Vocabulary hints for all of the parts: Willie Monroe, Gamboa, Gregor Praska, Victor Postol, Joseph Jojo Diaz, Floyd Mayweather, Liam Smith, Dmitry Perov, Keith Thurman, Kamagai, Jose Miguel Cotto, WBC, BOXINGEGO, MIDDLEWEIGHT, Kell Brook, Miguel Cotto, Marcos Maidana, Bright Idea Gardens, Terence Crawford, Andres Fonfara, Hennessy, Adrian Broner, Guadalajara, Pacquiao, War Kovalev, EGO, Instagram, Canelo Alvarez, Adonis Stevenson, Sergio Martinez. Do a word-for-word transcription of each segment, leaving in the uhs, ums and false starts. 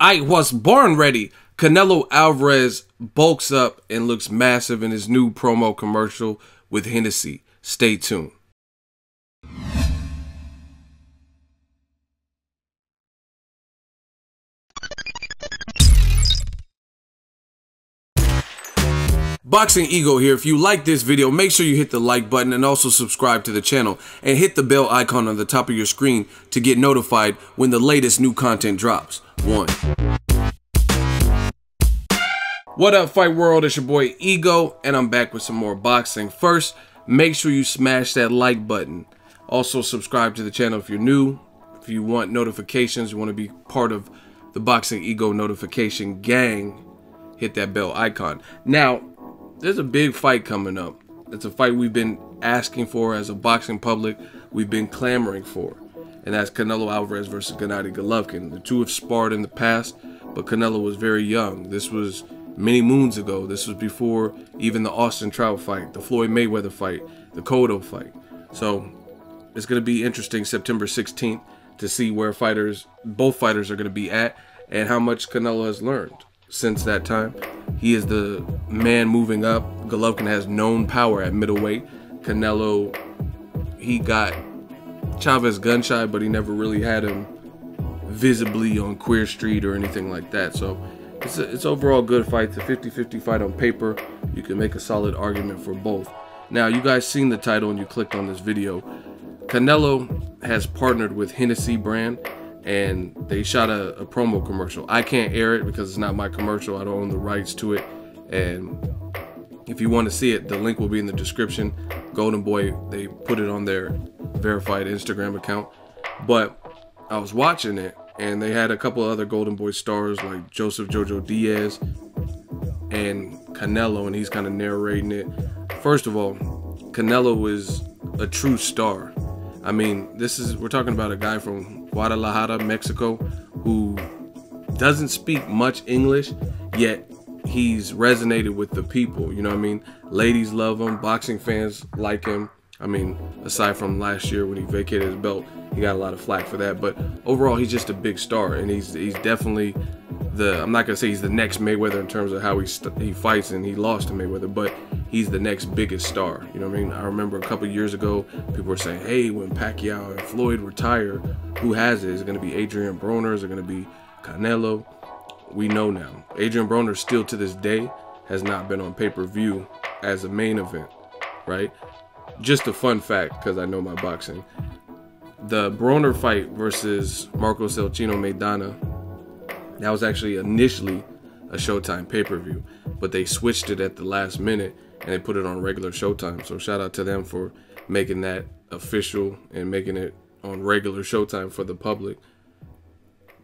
I was born ready. Canelo Alvarez bulks up and looks massive in his new promo commercial with Hennessy. Stay tuned. Boxing Ego here. If you like this video, make sure you hit the like button and also subscribe to the channel and hit the bell icon on the top of your screen to get notified when the latest new content drops. One. What up, Fight World? It's your boy Ego, and I'm back with some more boxing. First, make sure you smash that like button. Also, subscribe to the channel if you're new. If you want notifications, you want to be part of the Boxing Ego notification gang, hit that bell icon. Now, there's a big fight coming up. It's a fight we've been asking for as a boxing public. We've been clamoring for. And that's Canelo Alvarez versus Gennady Golovkin. The two have sparred in the past, but Canelo was very young. This was many moons ago. This was before even the Austin Trout fight, the Floyd Mayweather fight, the Cotto fight. So it's going to be interesting September sixteenth to see where fighters, both fighters are going to be at and how much Canelo has learned since that time. He is the man moving up. Golovkin has known power at middleweight. Canelo, he got Chavez gun shy, but he never really had him visibly on Queer Street or anything like that. So It's, a, it's overall good fight. It's a fifty fifty fight on paper. You can make a solid argument for both. Now, you guys seen the title and you clicked on this video. Canelo has partnered with Hennessy brand and they shot a, a promo commercial. I can't air it because it's not my commercial. I don't own the rights to it. And if you want to see it, the link will be in the description. Golden Boy, they put it on their verified Instagram account. But I was watching it, and they had a couple other Golden Boy stars like Joseph Jojo Diaz and Canelo, and he's kind of narrating it. First of all, Canelo is a true star. I mean, this is, we're talking about a guy from Guadalajara, Mexico, who doesn't speak much English, yet he's resonated with the people, you know what I mean? Ladies love him, boxing fans like him. I mean, aside from last year when he vacated his belt, he got a lot of flack for that. But overall, he's just a big star, and he's he's definitely the, I'm not gonna say he's the next Mayweather in terms of how he st he fights, and he lost to Mayweather, but he's the next biggest star. You know what I mean? I remember a couple years ago, people were saying, "Hey, when Pacquiao and Floyd retire, who has it? Is it gonna be Adrian Broner? Is it gonna be Canelo?" We know now. Adrian Broner still to this day has not been on pay-per-view as a main event, right? Just a fun fact, because I know my boxing. The Broner fight versus Marcos Maidana, that was actually initially a Showtime pay-per-view, but they switched it at the last minute and they put it on regular Showtime. So shout out to them for making that official and making it on regular Showtime for the public.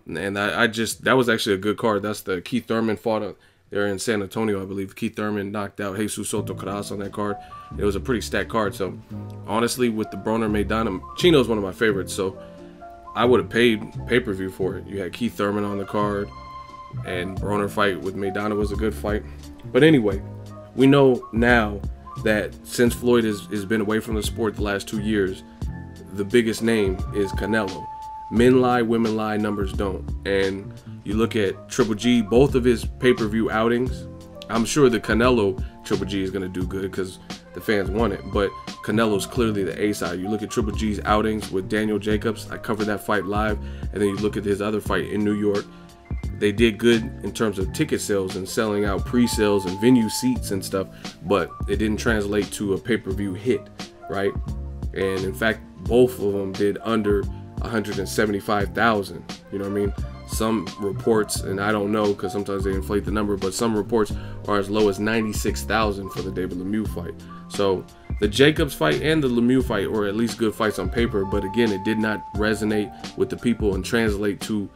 And I, I just, that was actually a good card. That's the Keith Thurman fought on, they're in San Antonio, I believe. Keith Thurman knocked out Jesus Soto-Caras on that card. It was a pretty stacked card. So, honestly, with the Broner Maidana, Chino's one of my favorites. So, I would have paid pay-per-view for it. You had Keith Thurman on the card, and Broner fight with Maidana was a good fight. But anyway, we know now that since Floyd has, has been away from the sport the last two years, the biggest name is Canelo. Men lie, women lie, numbers don't. And you look at Triple G, both of his pay-per-view outings, I'm sure the Canelo Triple G is going to do good because the fans want it, but Canelo's clearly the A-side. You look at Triple G's outings with Daniel Jacobs, I covered that fight live, and then you look at his other fight in New York, they did good in terms of ticket sales and selling out pre-sales and venue seats and stuff, but it didn't translate to a pay-per-view hit, right? And in fact, both of them did under one hundred seventy-five thousand. You know what I mean? Some reports, and I don't know because sometimes they inflate the number, but some reports are as low as ninety-six thousand for the David Lemieux fight. So the Jacobs fight and the Lemieux fight were at least good fights on paper, but again, it did not resonate with the people and translate to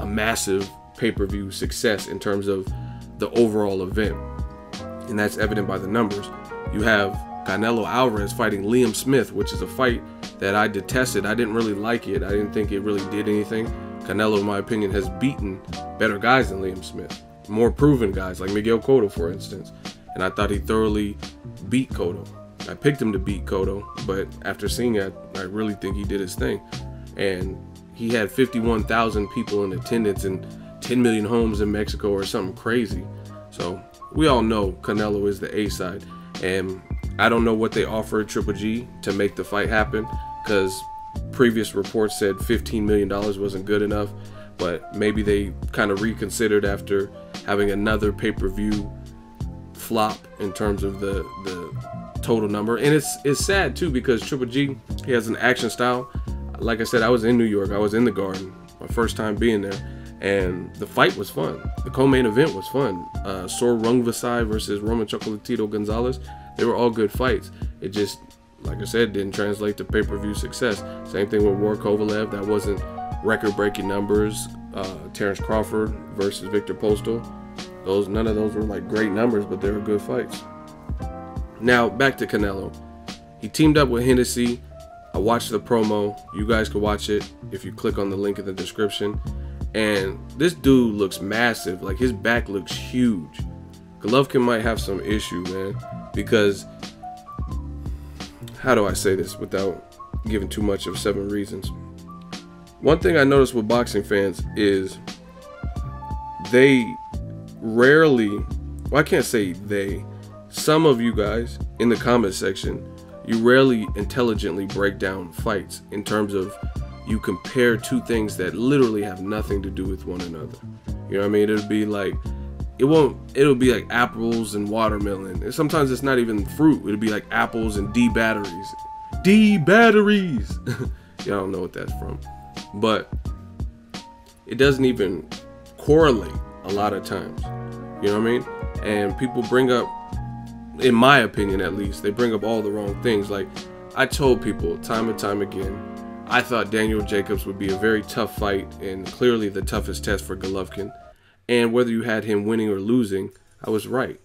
a massive pay-per-view success in terms of the overall event. And that's evident by the numbers. You have Canelo Alvarez fighting Liam Smith, which is a fight that I detested. I didn't really like it. I didn't think it really did anything. Canelo, in my opinion, has beaten better guys than Liam Smith, more proven guys like Miguel Cotto, for instance. And I thought he thoroughly beat Cotto. I picked him to beat Cotto, but after seeing it, I really think he did his thing. And he had fifty-one thousand people in attendance, and ten million homes in Mexico or something crazy. So we all know Canelo is the A side, and I don't know what they offered Triple G to make the fight happen, because previous reports said fifteen million dollars wasn't good enough, but maybe they kind of reconsidered after having another pay-per-view flop in terms of the the total number. And it's it's sad too, because Triple G, he has an action style. Like I said, I was in New York, I was in the Garden, my first time being there, and the fight was fun. The co-main event was fun. Uh, Sor Rungvisai versus Roman Chocolatito Gonzalez, they were all good fights. It just, like I said, didn't translate to pay-per-view success. Same thing with War Kovalev, that wasn't record-breaking numbers. Uh, Terence Crawford versus Victor Postol, those, none of those were like great numbers, but they were good fights. Now back to Canelo. He teamed up with Hennessy. I watched the promo. You guys can watch it if you click on the link in the description. And this dude looks massive. Like, his back looks huge. Golovkin might have some issue, man, because how do I say this without giving too much of seven reasons? One thing I noticed with boxing fans is they rarely, well, I can't say they, some of you guys in the comment section, you rarely intelligently break down fights in terms of you compare two things that literally have nothing to do with one another. You know what I mean? It'll be like, it won't, it'll be like apples and watermelon. And sometimes it's not even fruit. It'll be like apples and D batteries. D batteries. Y'all don't know what that's from. But it doesn't even correlate a lot of times. You know what I mean? And people bring up, in my opinion at least, they bring up all the wrong things. Like, I told people time and time again, I thought Daniel Jacobs would be a very tough fight, and clearly the toughest test for Golovkin. And whether you had him winning or losing, I was right.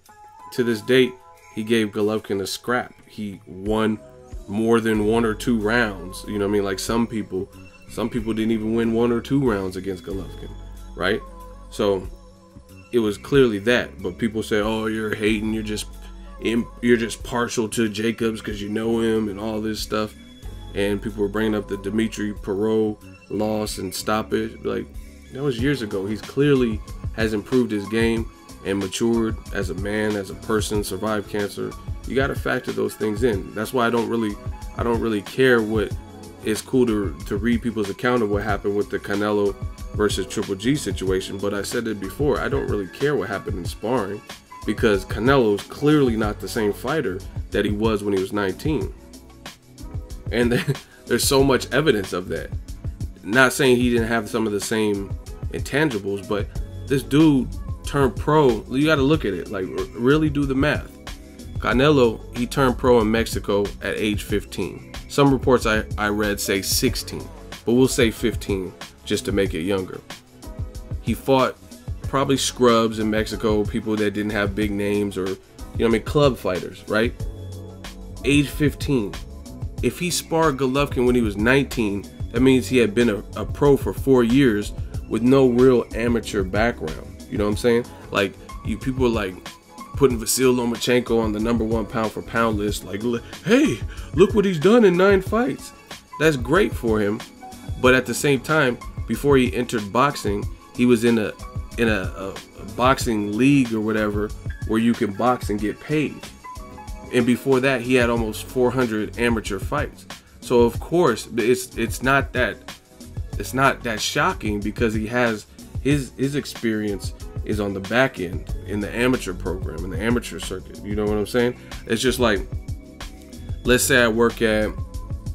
To this date, he gave Golovkin a scrap. He won more than one or two rounds. You know what I mean? Like, some people, some people didn't even win one or two rounds against Golovkin, right? So it was clearly that. But people say, oh, you're hating, you're just you're just partial to Jacobs because you know him and all this stuff. And people were bringing up the Dmitry Perov loss and stoppage. Like, that was years ago. He's clearly has improved his game and matured as a man, as a person, survived cancer. You got to factor those things in. That's why I don't really, I don't really care what. It's cool to to read people's account of what happened with the Canelo versus Triple G situation. But I said it before, I don't really care what happened in sparring, because Canelo's clearly not the same fighter that he was when he was nineteen. And there's so much evidence of that. Not saying he didn't have some of the same intangibles, but this dude turned pro. You got to look at it. Like, really do the math. Canelo, he turned pro in Mexico at age fifteen. Some reports I, I read say sixteen, but we'll say fifteen just to make it younger. He fought probably scrubs in Mexico, people that didn't have big names, or, you know what I mean, club fighters, right? Age fifteen. If he sparred Golovkin when he was nineteen, that means he had been a, a pro for four years with no real amateur background. You know what I'm saying? Like, you people are like putting Vasiliy Lomachenko on the number one pound for pound list. Like, hey, look what he's done in nine fights. That's great for him. But at the same time, before he entered boxing, he was in a in a, a, a boxing league or whatever where you can box and get paid. And before that, he had almost four hundred amateur fights. So of course, it's it's not that it's not that shocking, because he has his his experience is on the back end in the amateur program, in the amateur circuit. You know what I'm saying? It's just like, let's say I work at,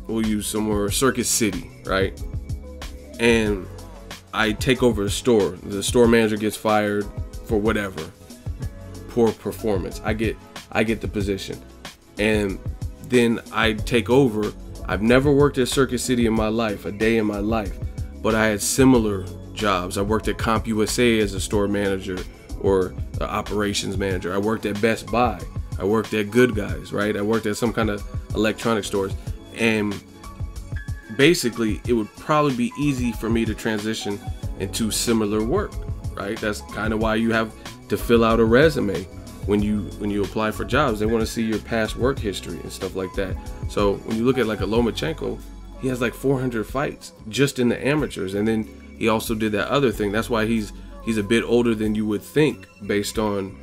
we'll use somewhere, Circuit City, right? And I take over the store. The store manager gets fired for whatever, poor performance. I get. I get the position, and then I take over. I've never worked at Circuit City in my life, a day in my life, but I had similar jobs. I worked at CompUSA as a store manager or an operations manager. I worked at Best Buy. I worked at Good Guys, right? I worked at some kind of electronic stores, and basically it would probably be easy for me to transition into similar work, right? That's kind of why you have to fill out a resume. When you when you apply for jobs, they want to see your past work history and stuff like that. So when you look at like a Lomachenko, he has like four hundred fights just in the amateurs, and then he also did that other thing. That's why he's he's a bit older than you would think based on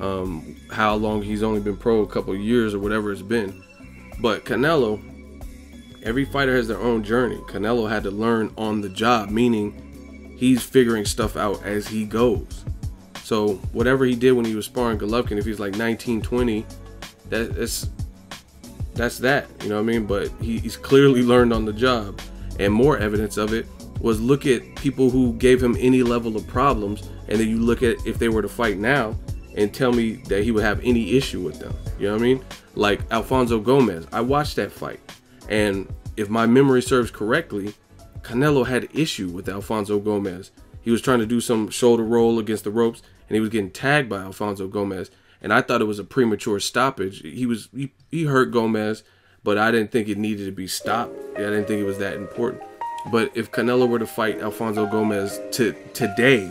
um, how long he's only been pro, a couple of years or whatever it's been. But Canelo, every fighter has their own journey. Canelo had to learn on the job, meaning he's figuring stuff out as he goes. So whatever he did when he was sparring Golovkin, if he's like nineteen, twenty, that, that's, that's that, you know what I mean? But he, he's clearly learned on the job. And more evidence of it was, look at people who gave him any level of problems, and then you look at if they were to fight now and tell me that he would have any issue with them. You know what I mean? Like Alfonso Gomez, I watched that fight, and if my memory serves correctly, Canelo had issue with Alfonso Gomez. He was trying to do some shoulder roll against the ropes, and he was getting tagged by Alfonso Gomez, and I thought it was a premature stoppage. He was he, he hurt Gomez, but I didn't think it needed to be stopped. I didn't think it was that important. But if Canelo were to fight Alfonso Gomez to today,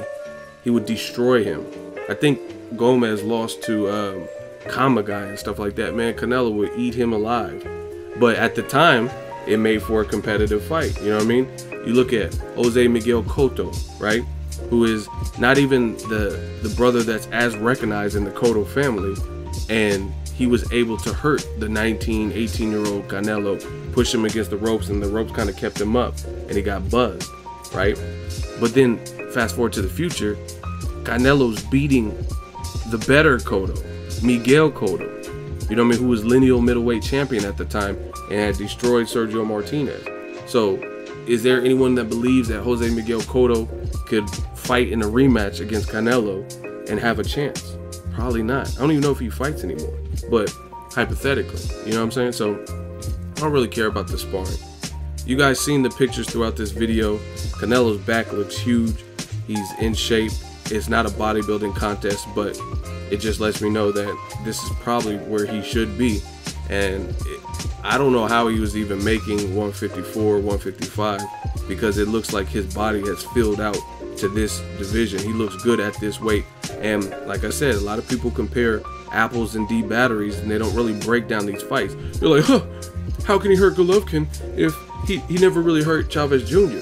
he would destroy him. I think Gomez lost to um, Kamagai and stuff like that. Man, Canelo would eat him alive. But at the time, it made for a competitive fight. You know what I mean? You look at Jose Miguel Cotto, right? Who is not even the, the brother that's as recognized in the Cotto family. And he was able to hurt the nineteen, eighteen-year-old Canelo, push him against the ropes, and the ropes kind of kept him up, and he got buzzed, right? But then, fast forward to the future, Canelo's beating the better Cotto, Miguel Cotto, you know what I mean, who was lineal middleweight champion at the time and had destroyed Sergio Martinez. So, is there anyone that believes that Jose Miguel Cotto could fight in a rematch against Canelo and have a chance? Probably not. I don't even know if he fights anymore. But hypothetically, you know what I'm saying? So I don't really care about the sparring. You guys seen the pictures throughout this video. Canelo's back looks huge. He's in shape. It's not a bodybuilding contest, but it just lets me know that this is probably where he should be. And it, I don't know how he was even making one fifty-four, one fifty-five, because it looks like his body has filled out to this division. He looks good at this weight. And like I said, a lot of people compare apples and D batteries, and they don't really break down these fights. They're like, huh, how can he hurt Golovkin if he, he never really hurt Chavez Junior?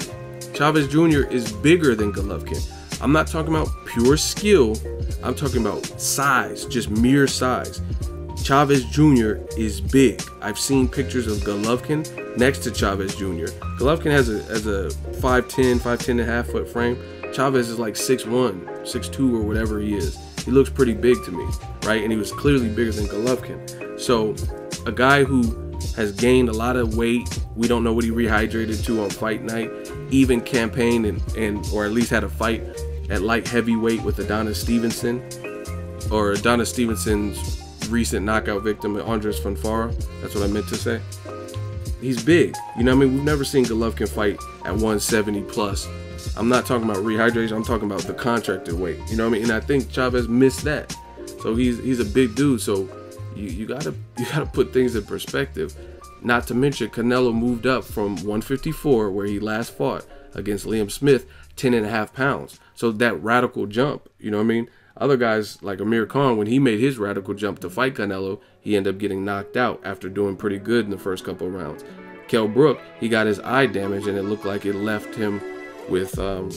Chavez Junior is bigger than Golovkin. I'm not talking about pure skill. I'm talking about size, just mere size. Chavez Junior is big. I've seen pictures of Golovkin next to Chavez Junior Golovkin has a, has a five ten, five ten and a half foot frame. Chavez is like six one, six two or whatever he is. He looks pretty big to me, right? And he was clearly bigger than Golovkin. So a guy who has gained a lot of weight, we don't know what he rehydrated to on fight night, even campaigned and, and or at least had a fight at light heavyweight with Adonis Stevenson, or Adonis Stevenson's recent knockout victim, Andres Fonfara. That's what I meant to say. He's big. You know what I mean? We've never seen Golovkin fight at one seventy plus. I'm not talking about rehydration. I'm talking about the contracted weight. You know what I mean? And I think Chavez missed that. So he's he's a big dude. So you, you gotta you gotta put things in perspective. Not to mention Canelo moved up from one fifty-four, where he last fought against Liam Smith, ten and a half pounds. So that radical jump. You know what I mean? Other guys like Amir Khan, when he made his radical jump to fight Canelo, he ended up getting knocked out after doing pretty good in the first couple of rounds. Kell Brook, he got his eye damaged, and it looked like it left him with um,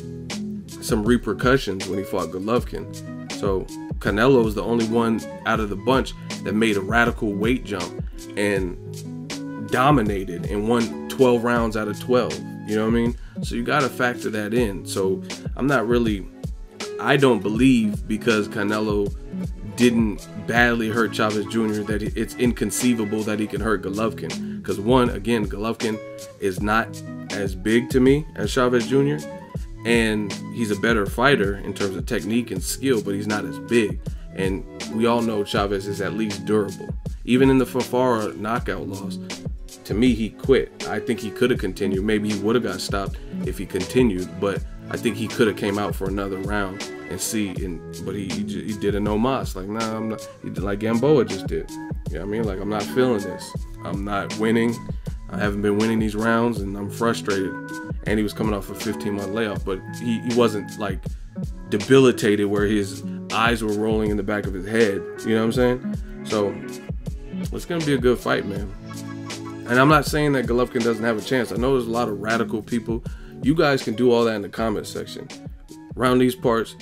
some repercussions when he fought Golovkin. So Canelo is the only one out of the bunch that made a radical weight jump and dominated and won twelve rounds out of twelve. You know what I mean? So you got to factor that in. So I'm not really, I don't believe because Canelo didn't badly hurt Chavez Junior that it's inconceivable that he can hurt Golovkin. Because one, again, Golovkin is not as big to me as Chavez Junior and he's a better fighter in terms of technique and skill, but he's not as big, and we all know Chavez is at least durable. Even in the Fonfara knockout loss, to me, he quit. I think he could have continued. Maybe he would have got stopped if he continued, but I think he could have came out for another round and see, and but he, he, he did a no mas, like nah, I'm not, he did like Gamboa just did. You know what I mean? Like, I'm not feeling this. I'm not winning. I haven't been winning these rounds, and I'm frustrated. And he was coming off a fifteen month layoff, but he, he wasn't like debilitated where his eyes were rolling in the back of his head. You know what I'm saying? So it's gonna be a good fight, man. And I'm not saying that Golovkin doesn't have a chance. I know there's a lot of radical people. You guys can do all that in the comment section. Around these parts,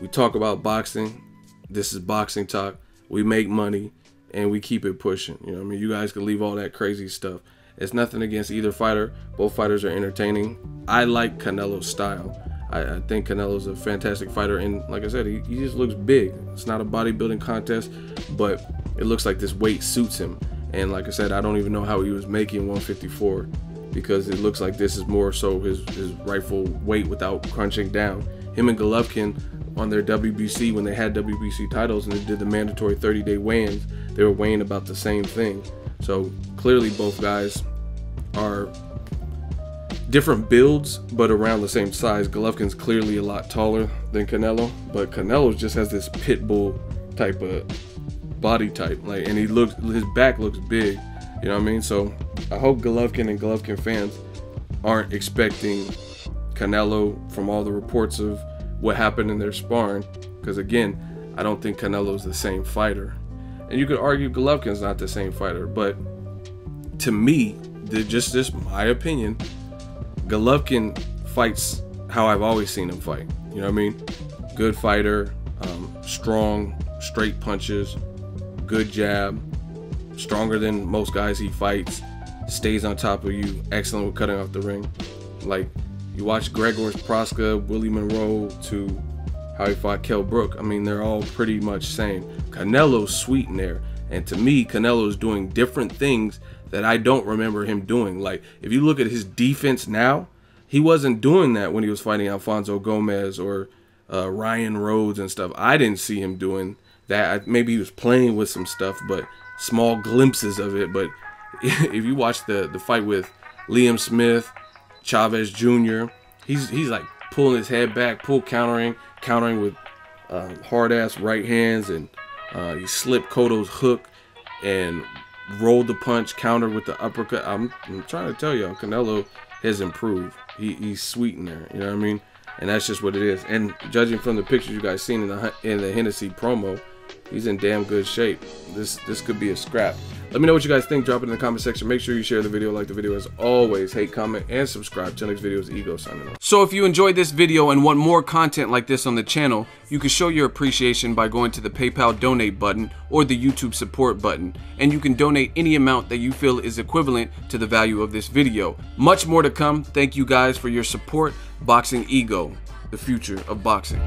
we talk about boxing. This is Boxing Talk. We make money and we keep it pushing. You know what I mean? You guys can leave all that crazy stuff. It's nothing against either fighter. Both fighters are entertaining. I like Canelo's style. I, I think Canelo's a fantastic fighter. And like I said, he, he just looks big. It's not a bodybuilding contest, but it looks like this weight suits him. And like I said, I don't even know how he was making one fifty-four, because it looks like this is more so his, his rightful weight without crunching down. Him and Golovkin on their W B C, when they had W B C titles and they did the mandatory thirty day weigh-ins, they were weighing about the same thing. So clearly both guys are different builds, but around the same size. Golovkin's clearly a lot taller than Canelo, but Canelo just has this pit bull type of body type, like, and he looks, his back looks big, you know what I mean? So I hope Golovkin and Golovkin fans aren't expecting Canelo from all the reports of what happened in their sparring, because again, I don't think Canelo's the same fighter. And you could argue Golovkin's not the same fighter, but to me, just this my opinion, Golovkin fights how I've always seen him fight. You know what I mean? Good fighter, um, strong, straight punches, good jab, stronger than most guys he fights, stays on top of you, excellent with cutting off the ring. Like, you watch Gregor Praska, Willie Monroe, to how he fought Kell Brook. I mean, they're all pretty much same. Canelo's sweet in there. And to me, Canelo's doing different things that I don't remember him doing. Like, if you look at his defense now, he wasn't doing that when he was fighting Alfonso Gomez or uh, Ryan Rhodes and stuff. I didn't see him doing that. Maybe he was playing with some stuff, but small glimpses of it. But if you watch the, the fight with Liam Smith, Chavez Junior, he's, he's like pulling his head back, pull countering, countering with uh, hard-ass right hands, and uh, he slipped Cotto's hook and rolled the punch, countered with the uppercut. I'm, I'm trying to tell y'all, Canelo has improved. He, he's sweet in there, you know what I mean? And that's just what it is. And judging from the pictures you guys seen in the in the Hennessy promo, he's in damn good shape. This this could be a scrap. Let me know what you guys think. Drop it in the comment section. Make sure you share the video, like the video as always. Hate, comment, and subscribe. Till next video, is Ego signing off. So if you enjoyed this video and want more content like this on the channel, you can show your appreciation by going to the PayPal donate button or the YouTube support button. And you can donate any amount that you feel is equivalent to the value of this video. Much more to come. Thank you guys for your support. Boxing Ego, the future of boxing.